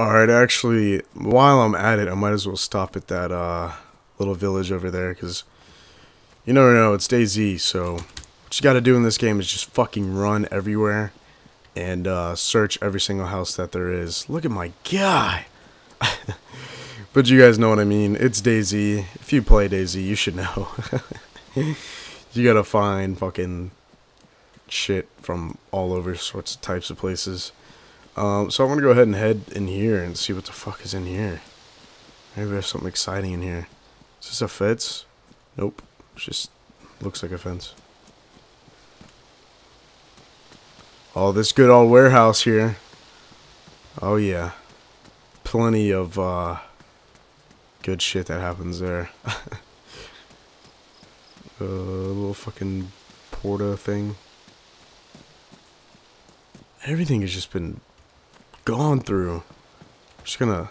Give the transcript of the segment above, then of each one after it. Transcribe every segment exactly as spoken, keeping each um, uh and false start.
Alright, actually, while I'm at it, I might as well stop at that uh, little village over there, because you never know, it's DayZ, so what you gotta do in this game is just fucking run everywhere and uh, search every single house that there is. Look at my guy! But you guys know what I mean, it's DayZ. If you play DayZ, you should know. You gotta find fucking shit from all over sorts of types of places. Um, so I want to go ahead and head in here and see what the fuck is in here. Maybe we have something exciting in here. Is this a fence? Nope. It just looks like a fence. Oh, this good old warehouse here. Oh yeah. Plenty of uh, good shit that happens there. A uh, little fucking porta thing. Everything has just been gone through. I'm just gonna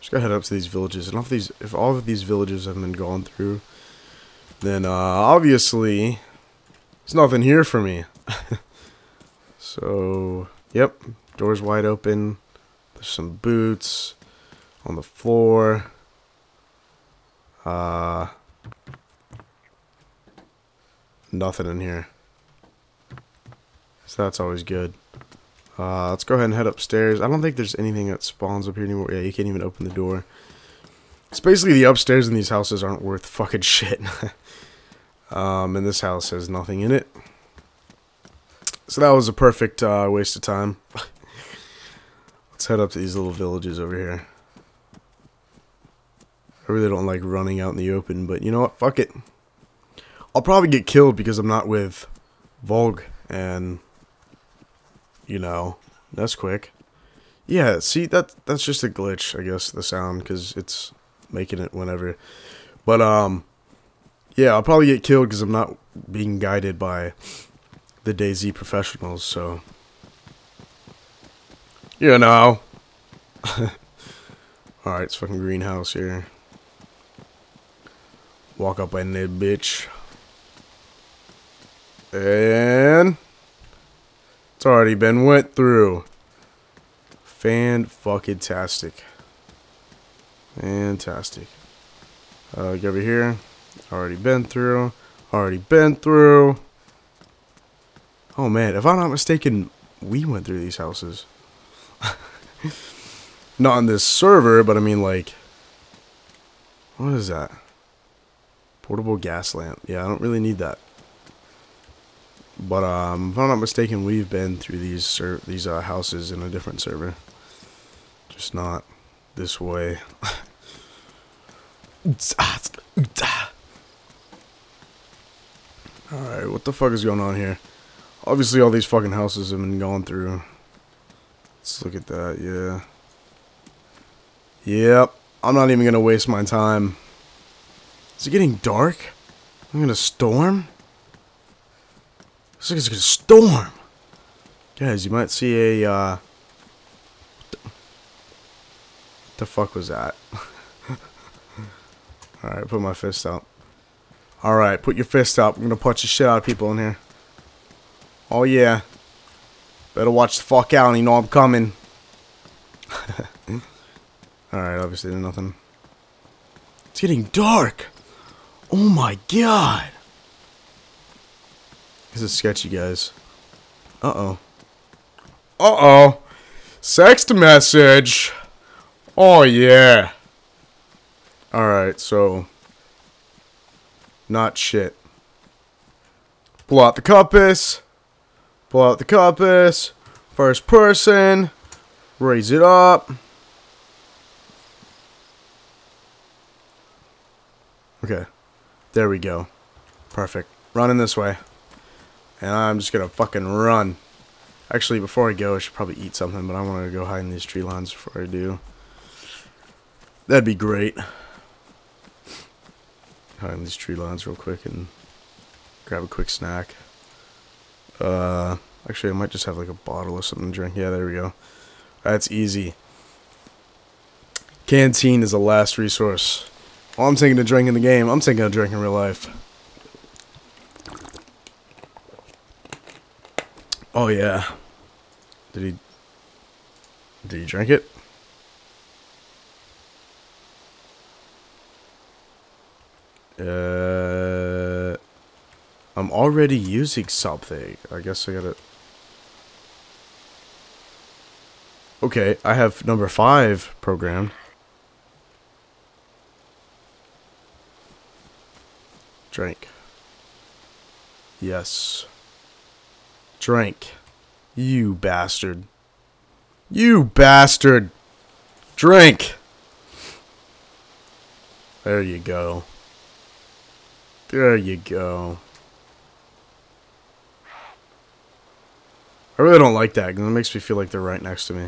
just gonna head up to these villages, and if these if all of these villages have been gone through, then uh, obviously there's nothing here for me. So yep, doors wide open. There's some boots on the floor. Uh, nothing in here. So that's always good. Uh, let's go ahead and head upstairs. I don't think there's anything that spawns up here anymore. Yeah, you can't even open the door. It's basically the upstairs in these houses aren't worth fucking shit. um, and this house has nothing in it. So that was a perfect uh, waste of time. Let's head up to these little villages over here. I really don't like running out in the open, but you know what? Fuck it. I'll probably get killed because I'm not with Volg and... you know, that's quick. Yeah, see, that that's just a glitch, I guess, the sound, because it's making it whenever. But, um, yeah, I'll probably get killed because I'm not being guided by the DayZ professionals, so. You know. Alright, it's fucking greenhouse here. Walk up in there, bitch. And... it's already been went through. Fan-fucking-tastic. Fantastic. Uh, get over here. Already been through. Already been through. Oh, man. If I'm not mistaken, we went through these houses. Not on this server, but I mean, like... what is that? Portable gas lamp. Yeah, I don't really need that. But um, if I'm not mistaken, we've been through these ser these uh, houses in a different server, just not this way. All right, what the fuck is going on here? Obviously, all these fucking houses have been going through. Let's look at that. Yeah. Yep. I'm not even gonna waste my time. Is it getting dark? I'm gonna storm. Looks like it's gonna storm, guys. You might see a. Uh, what, the, what the fuck was that? All right, put my fist out. All right, put your fist out. I'm gonna punch the shit out of people in here. Oh yeah, better watch the fuck out. You know I'm coming. All right, obviously there's nothing. It's getting dark. Oh my god. This is sketchy, guys. Uh-oh. Uh-oh. Sext message. Oh, yeah. Alright, so. Not shit. Pull out the compass. Pull out the compass. First person. Raise it up. Okay. There we go. Perfect. Running this way. And I'm just gonna fucking run. Actually, before I go, I should probably eat something, but I want to go hide in these tree lines before I do. That'd be great. Hide in these tree lines real quick and grab a quick snack. Uh, actually, I might just have like a bottle or something to drink. Yeah, there we go. That's easy. Canteen is a last resource. Well, I'm taking a drink in the game. I'm taking a drink in real life. Oh yeah. Did he Did he drink it? Uh, I'm already using something. I guess I gotta... Okay, I have number five programmed. Drink. Yes. Drink. You bastard. You bastard! Drink! There you go. There you go. I really don't like that, because it makes me feel like they're right next to me.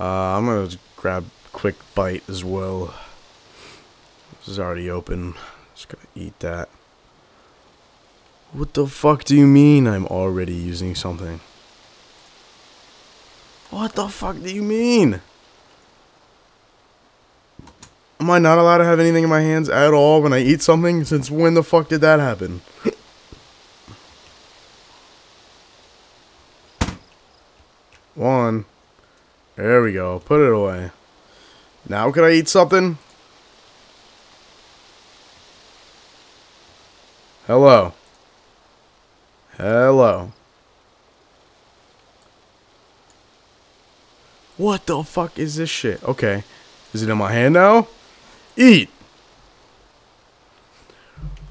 Uh, I'm gonna grab quick bite as well. This is already open. Just gonna eat that. What the fuck do you mean I'm already using something? What the fuck do you mean? Am I not allowed to have anything in my hands at all when I eat something? Since when the fuck did that happen? One. There we go. Put it away. Now can I eat something? Hello. Hello. What the fuck is this shit? Okay. Is it in my hand now? Eat!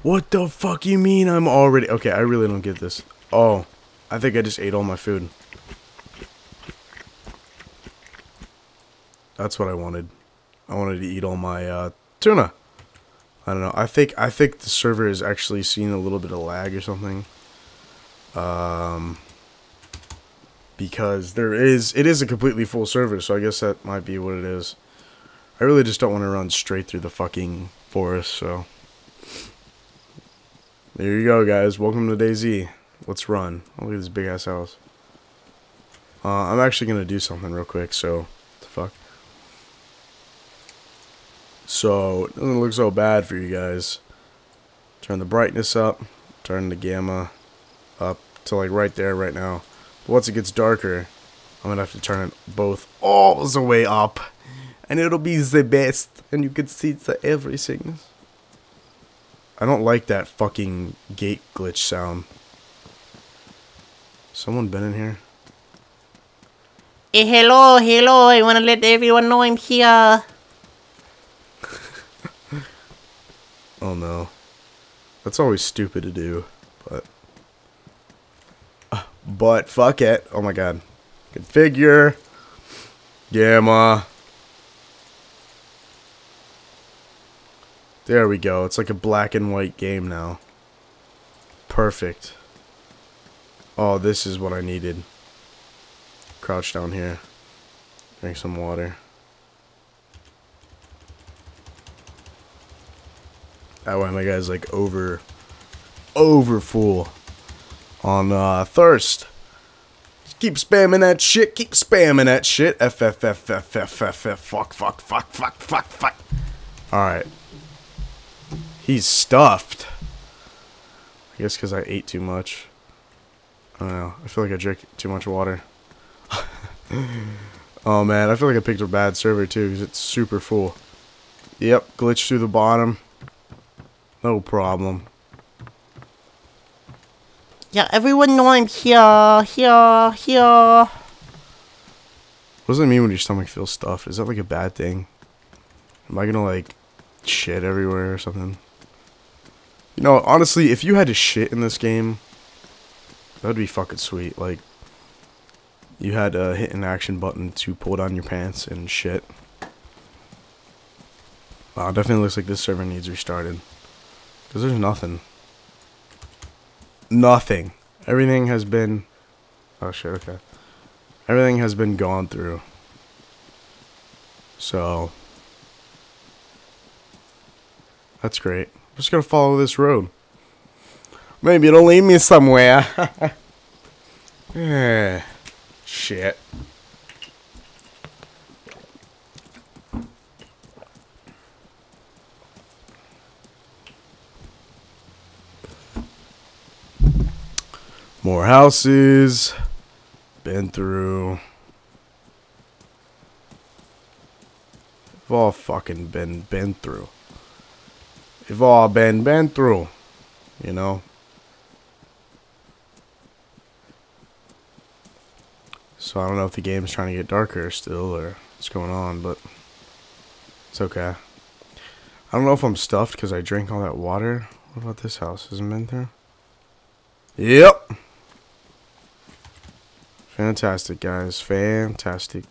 What the fuck you mean I'm already... Okay, I really don't get this. Oh, I think I just ate all my food. That's what I wanted. I wanted to eat all my uh, tuna. I don't know. I think I think the server is actually seeing a little bit of lag or something. Um, because there is... It is a completely full server, so I guess that might be what it is. I really just don't want to run straight through the fucking forest, so... There you go, guys. Welcome to DayZ. Let's run. Oh, look at this big-ass house. Uh, I'm actually going to do something real quick, so... What the fuck? So, it doesn't look so bad for you guys. Turn the brightness up. Turn the gamma up to, like, right there right now. But once it gets darker, I'm going to have to turn it both all the way up. And it'll be the best, and you can see the everything. I don't like that fucking gate glitch sound. Someone been in here? Hey, hello, hello, I wanna let everyone know I'm here. Oh no. That's always stupid to do, but... Uh, but, fuck it. Oh my god. Configure. Gamma. There we go. It's like a black and white game now. Perfect. Oh, this is what I needed. Crouch down here. Drink some water. That way my guy's like over... Over full. On uh, thirst. Just keep spamming that shit. Keep spamming that shit. F, F, F, F, F, F, F. Fuck, fuck, fuck, fuck, fuck, fuck. Alright. He's stuffed. I guess because I ate too much. I don't know. I feel like I drank too much water. Oh, man. I feel like I picked a bad server, too, because it's super full. Yep. Glitch through the bottom. No problem. Yeah, everyone know I'm here, here, here. What does it mean when your stomach feels stuffed? Is that, like, a bad thing? Am I going to, like, shit everywhere or something? You know, honestly, if you had to shit in this game, that'd be fucking sweet. Like, you had to hit an action button to pull down your pants and shit. Wow, definitely looks like this server needs restarted. Because there's nothing. Nothing. Everything has been... Oh, shit, okay. Everything has been gone through. So... That's great. I'm just gonna follow this road. Maybe it'll lead me somewhere. eh, shit. More houses. Been through. We've all fucking been been through. We've all been been through, you know. So I don't know if the game's trying to get darker still or what's going on, but it's okay. I don't know if I'm stuffed because I drank all that water. What about this house? Hasn't been through? Yep. Fantastic, guys. Fantastic.